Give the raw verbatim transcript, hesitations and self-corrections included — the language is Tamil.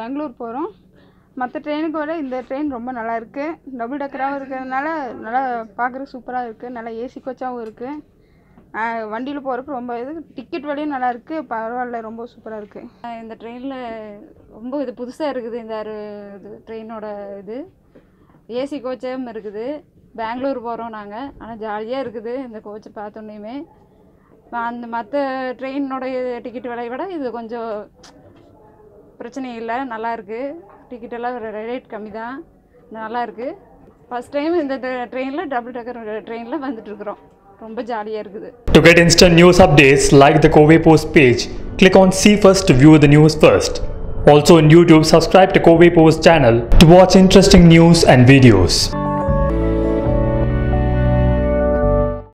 Bangalore போறோம் மத்த ட்ரெயினுக்கு விட இந்த ட்ரெயின் ரொம்ப நல்லா இருக்கு டபுள் டக்கராவும் இருக்குனால நல்லா பாக்குற சூப்பரா இருக்கு நல்ல ஏசி கோச்சாவும் இருக்கு வண்டில போறப்ப ரொம்ப இது டிக்கெட் விலையும் நல்லா இருக்கு பரவாயில்லை ரொம்ப சூப்பரா இருக்கு இந்த ட்ரெயின்ல ரொம்ப இது புதுசா இருக்குது இந்த ட்ரெயினோட இது ஏசி கோச்சேம் இருக்குது பெங்களூர் போறோம் நாங்க ஆனா ஜாலியா இருக்குது இந்த கோச்சை பார்த்தோம்னேமே அந்த மத்த ட்ரெயினோட டிக்கெட் விலையை விட இது கொஞ்சம் பிரச்சனை இல்ல நல்லா இருக்கு டிக்கெட் எல்லாம் ரேட் கம்மிதான் நல்லா இருக்கு first time இந்த ட்ரெயின்ல டபுள் டக்கர் ட்ரெயின்ல வந்துட்டு இருக்கோம் ரொம்ப ஜாலியா இருக்குது To get instant news updates like the Covai Post page click on see first to view the news first Also on YouTube subscribe to Covai Post channel to watch interesting news and videos